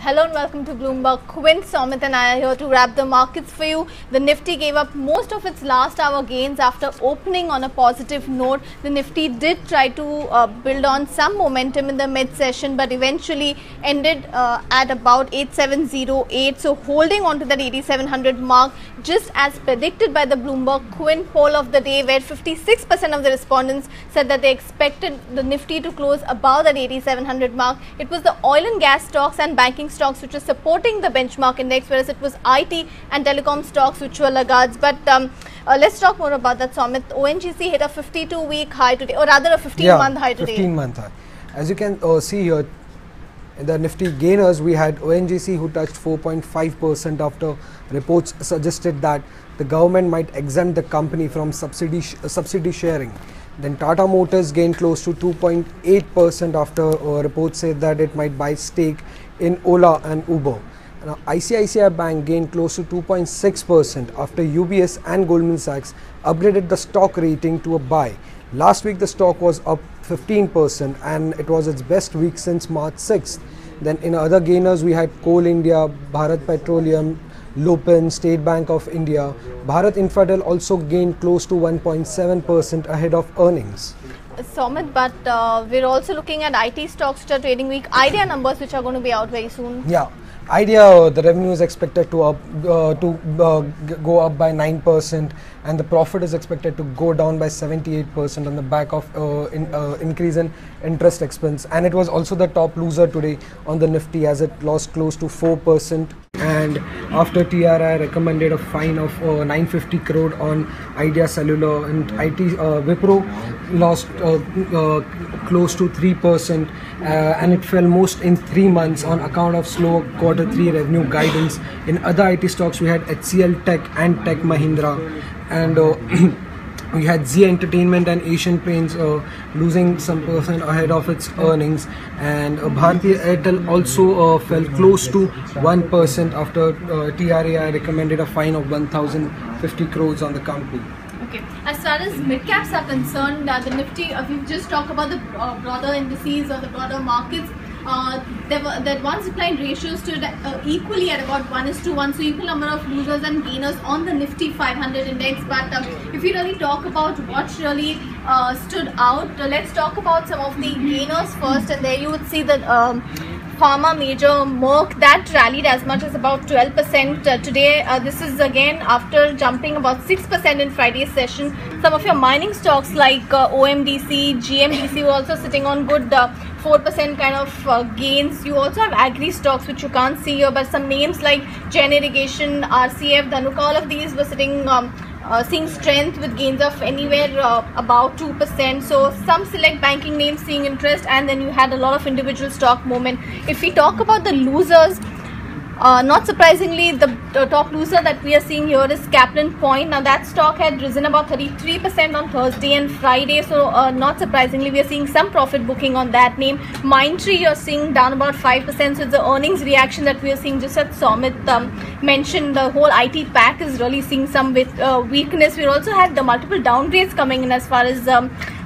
Hello and welcome to Bloomberg. Quinn, Somit and I are here to wrap the markets for you. The Nifty gave up most of its last hour gains after opening on a positive note. The Nifty did try to build on some momentum in the mid-session but eventually ended at about 8708. So holding on to that 8700 mark just as predicted by the Bloomberg Quinn poll of the day, where 56% of the respondents said that they expected the Nifty to close above that 8700 mark. It was the oil and gas stocks and banking stocks which are supporting the benchmark index, whereas it was IT and telecom stocks which were laggards. But let's talk more about that, Somit. ONGC hit a 52-week high today, or rather a 15-month high today. 15-month high. As you can see here, in the Nifty gainers, we had ONGC who touched 4.5% after reports suggested that the government might exempt the company from subsidy sharing. Then Tata Motors gained close to 2.8% after reports said that it might buy stake in Ola and Uber. Now, ICICI Bank gained close to 2.6% after UBS and Goldman Sachs upgraded the stock rating to a buy. Last week the stock was up 15% and it was its best week since March 6th. Then in other gainers we had Coal India, Bharat Petroleum, Lupin, State Bank of India. Bharat Infratel also gained close to 1.7% ahead of earnings. Somit, but we're also looking at IT stocks which are trading weak. Idea numbers which are going to be out very soon. Yeah, Idea, the revenue is expected to go up by 9% and the profit is expected to go down by 78% on the back of increase in interest expense. And it was also the top loser today on the Nifty as it lost close to 4%. And after TRAI recommended a fine of 950 crore on Idea Cellular, and Wipro lost close to 3% and it fell most in 3 months on account of slow quarter 3 revenue guidance. In other IT stocks we had HCL Tech and Tech Mahindra, and we had Zee Entertainment and Asian Paints losing some percent ahead of its earnings, and Bharti Airtel also fell close to 1% after TRAI recommended a fine of 1,050 crores on the company. Okay. As far as mid-caps are concerned, the Nifty, we've just talked about the broader indices or the broader markets. That one supply and ratio stood equally at about 1:1, so equal number of losers and gainers on the Nifty 500 index. But if we really talk about what really stood out, let's talk about some of the gainers first. And there you would see that pharma major Merck, that rallied as much as about 12% today. This is again after jumping about 6% in Friday's session. Some of your mining stocks like OMDC, GMDC were also sitting on good 4% kind of gains. You also have agri stocks which you can't see here, but some names like Gen Irrigation, RCF, Danuk, all of these were sitting seeing strength with gains of anywhere about 2%. So some select banking names seeing interest, and then you had a lot of individual stock movement. If we talk about the losers, not surprisingly, the top loser that we are seeing here is Caplin Point. Now that stock had risen about 33% on Thursday and Friday, so not surprisingly we are seeing some profit booking on that name. Mindtree you're seeing down about 5%, so it's the earnings reaction that we are seeing. Just as Somit mentioned, the whole IT pack is really seeing some weakness. We also had the multiple downgrades coming in as far as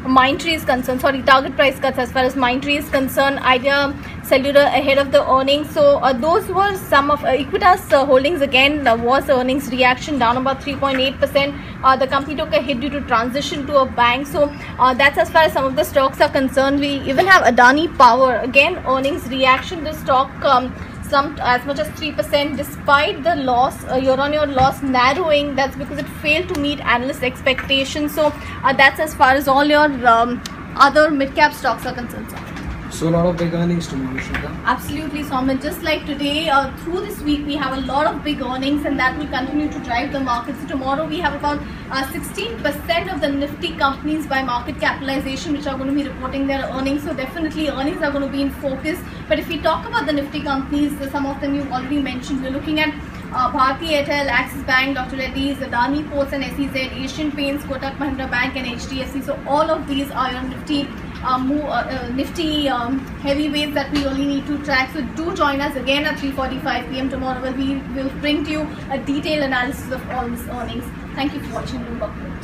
Mindtree is concerned, sorry, target price cuts as far as Mindtree is concerned. Idea Cellular ahead of the earnings, so those were some of Equitas holdings. Again, there was earnings reaction down about 3.8%. The company took a hit due to transition to a bank, so that's as far as some of the stocks are concerned. We even have Adani Power, again earnings reaction. This stock slumped as much as 3% despite the loss, year-on-year loss narrowing. That's because it failed to meet analyst expectations. So that's as far as all your other mid-cap stocks are concerned. So a lot of big earnings tomorrow, Shweta. Absolutely, Somit. Just like today, through this week we have a lot of big earnings and that will continue to drive the markets. So tomorrow we have about 16% of the Nifty companies by market capitalization which are going to be reporting their earnings. So definitely earnings are going to be in focus. But if we talk about the Nifty companies, some of them you've already mentioned. We're looking at Bharti Airtel, Axis Bank, Dr. Reddy's, Adani Ports and SEZ, Asian Paints, Kotak Mahindra Bank and HDFC. So all of these are your Nifty heavyweights that we only need to track. So do join us again at 3:45 p.m. tomorrow, where we will bring to you a detailed analysis of all these earnings. Thank you for watching Bloomberg.